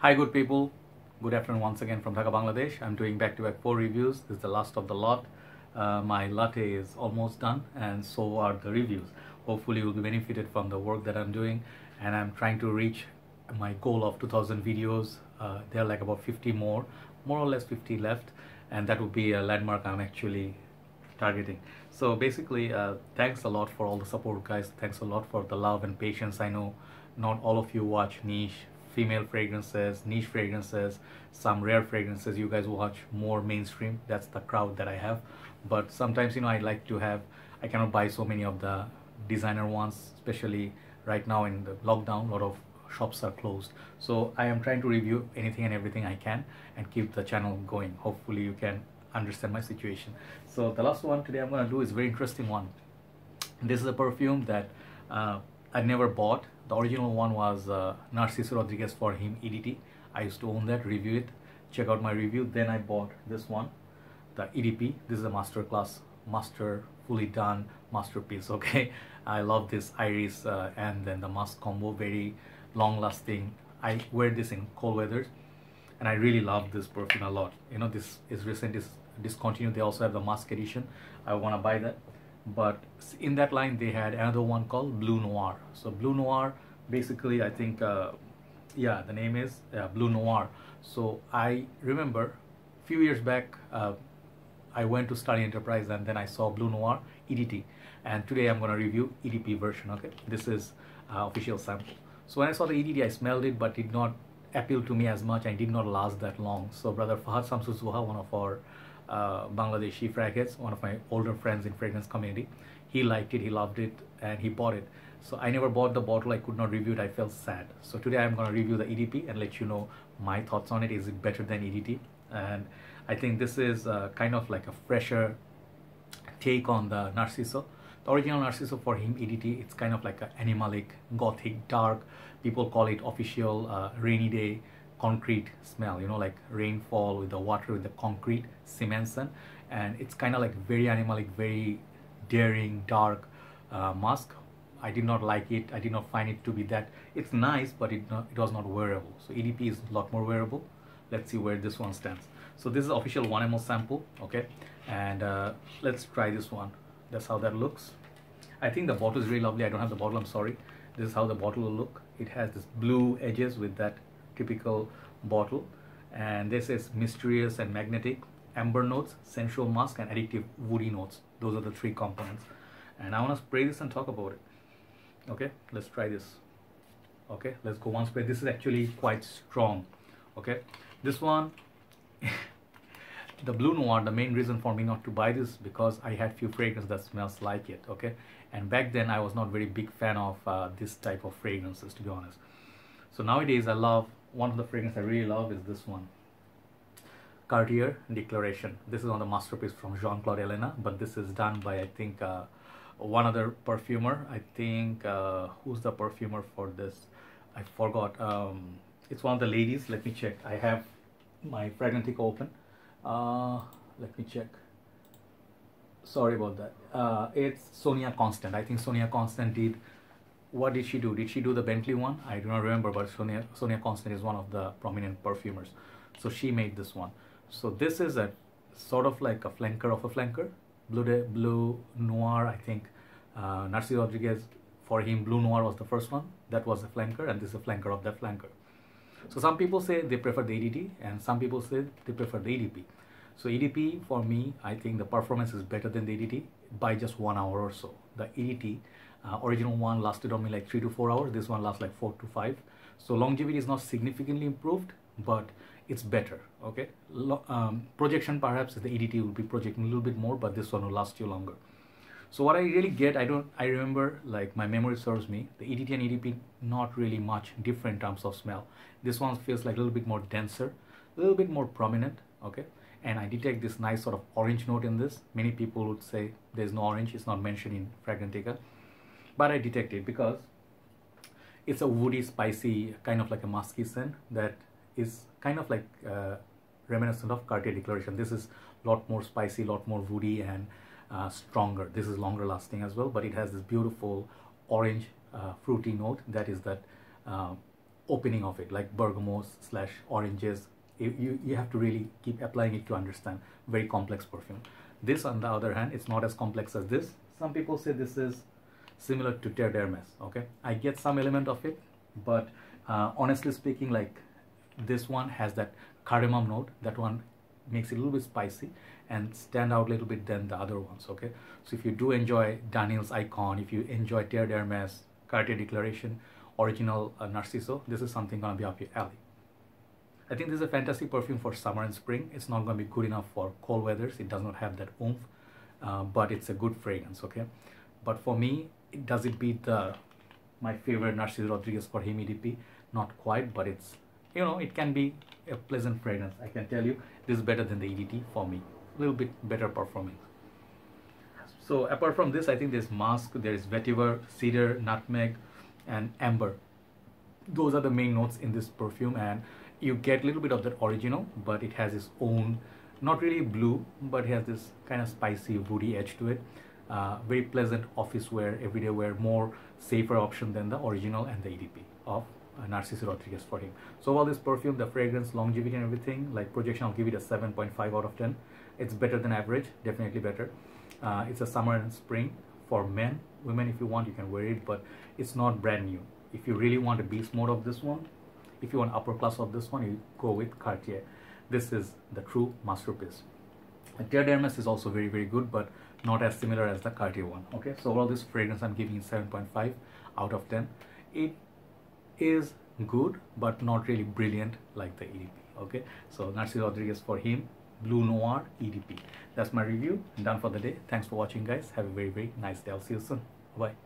Hi good people, good afternoon once again from Dhaka, Bangladesh. I'm doing back-to-back four reviews. This is the last of the lot. My latte is almost done and so are the reviews. Hopefully you'll be benefited from the work that I'm doing, and I'm trying to reach my goal of 2,000 videos. There are like about 50 more or less 50 left, and that would be a landmark I'm actually targeting. So basically thanks a lot for all the support guys, thanks a lot for the love and patience. I know not all of you watch niche female fragrances, niche fragrances, some rare fragrances. You guys watch more mainstream. That's the crowd that I have. But sometimes, you know, I like to have, I cannot buy so many of the designer ones, especially right now in the lockdown, a lot of shops are closed. So I am trying to review anything and everything I can and keep the channel going. Hopefully you can understand my situation. So the last one today I'm going to do is a very interesting one. This is a perfume that I never bought. The original one was Narciso Rodriguez for him, EDT. I used to own that, review it, check out my review. Then I bought this one, the EDP. This is a masterclass, fully done masterpiece, okay? I love this iris and then the musk combo, very long lasting. I wear this in cold weather and I really love this perfume a lot. You know, this is recent, this discontinued. They also have the musk edition. I want to buy that. But in that line they had another one called Bleu Noir. So Bleu Noir, basically I think yeah, the name is Bleu Noir. So I remember a few years back I went to study enterprise and then I saw Bleu Noir EDT, and today I'm going to review EDP version. Okay, this is official sample. So when I saw the EDT, I smelled it but did not appeal to me as much. I did not last that long. So brother Fahad Samsu Suha, one of our Bangladeshi fragrances, one of my older friends in fragrance community, he liked it, he loved it, and he bought it. So I never bought the bottle, I could not review it, I felt sad. So today I'm going to review the EDP and let you know my thoughts on it. Is it better than EDT? And I think this is kind of like a fresher take on the Narciso. The original Narciso for him, EDT, it's kind of like an animalic, gothic, dark, people call it official rainy day concrete smell, you know, like rainfall with the water, with the concrete, cement. And it's kind of like very animalic, very daring, dark musk. I did not like it. I did not find it to be that. It's nice, but it was not wearable. So EDP is a lot more wearable. Let's see where this one stands. So this is the official 1ml sample, okay? And let's try this one. That's how that looks. I think the bottle is really lovely. I don't have the bottle, I'm sorry. This is how the bottle will look. It has this blue edges with that typical bottle, and this is mysterious and magnetic, amber notes, sensual musk, and addictive woody notes. Those are the three components, and I want to spray this and talk about it. Okay, let's try this. Okay, let's go one spray. This is actually quite strong. Okay, this one the Bleu Noir, the main reason for me not to buy this because I had few fragrances that smells like it, okay? And back then I was not very big fan of this type of fragrances, to be honest. So nowadays I love, one of the fragrances I really love is this one, Cartier Declaration. This is on the masterpiece from Jean-Claude Elena, but this is done by, I think, one other perfumer. I think, who's the perfumer for this? I forgot. It's one of the ladies. Let me check. I have my Fragrantica open. Let me check. Sorry about that. It's Sonia Constant. I think Sonia Constant did. What did she do? Did she do the Bentley one? I do not remember, but Sonia Constant is one of the prominent perfumers. So she made this one. So this is a sort of like a flanker of a flanker. Bleu Noir, I think. Narciso Rodriguez, for him, Bleu Noir was the first one. That was a flanker, and this is a flanker of that flanker. So some people say they prefer the EDT, and some people say they prefer the EDP. So EDP, for me, I think the performance is better than the EDT by just 1 hour or so. The EDT, original one lasted on me like 3 to 4 hours. This one lasts like 4 to 5. So longevity is not significantly improved, but it's better. Okay, projection perhaps the EDT will be projecting a little bit more, but this one will last you longer. So what I really get, I remember, like my memory serves me, the EDT and EDP not really much different in terms of smell. This one feels like a little bit more denser, a little bit more prominent. Okay, and I detect this nice sort of orange note in this. Many people would say there's no orange; it's not mentioned in Fragrantica. But I detect it because it's a woody, spicy, kind of like a musky scent that is kind of like reminiscent of Cartier Declaration. This is a lot more spicy, a lot more woody, and stronger. This is longer lasting as well, but it has this beautiful orange fruity note that is that opening of it, like bergamots/oranges. You have to really keep applying it to understand. Very complex perfume. This, on the other hand, it's not as complex as this. Some people say this is similar to Terre d'Hermes. Okay, I get some element of it, but honestly speaking, like this one has that cardamom note. That one makes it a little bit spicy and stand out a little bit than the other ones. Okay, so if you do enjoy Daniel's Icon, if you enjoy Terre d'Hermes, Cartier Declaration, original Narciso, this is something gonna be up your alley. I think this is a fantastic perfume for summer and spring. It's not going to be good enough for cold weathers. It does not have that oomph, but it's a good fragrance, okay? But for me, it doesn't beat my favorite Narciso Rodriguez for him EDP. Not quite, but it's, you know, it can be a pleasant fragrance. I can tell you this is better than the EDT for me. A little bit better performance. So apart from this, I think there's musk, there is vetiver, cedar, nutmeg, and amber. Those are the main notes in this perfume, and you get a little bit of that original, but it has its own, not really blue, but it has this kind of spicy, woody edge to it. Very pleasant office wear, everyday wear, more safer option than the original and the EDP of Narciso Rodriguez for him. So while this perfume, the fragrance, longevity and everything, like projection, I'll give it a 7.5 out of 10. It's better than average, definitely better. It's a summer and spring for men. Women, if you want, you can wear it, but it's not brand new. If you really want a beast mode of this one, if you want upper class of this one, you go with Cartier. This is the true masterpiece. Terre d'Hermes is also very, very good, but not as similar as the Cartier one. Okay, so overall this fragrance I'm giving it 7.5 out of 10. It is good, but not really brilliant like the EDP. Okay, so Narciso Rodriguez for him, Bleu Noir, EDP. That's my review. I'm done for the day. Thanks for watching, guys. Have a very, very nice day. I'll see you soon. Bye.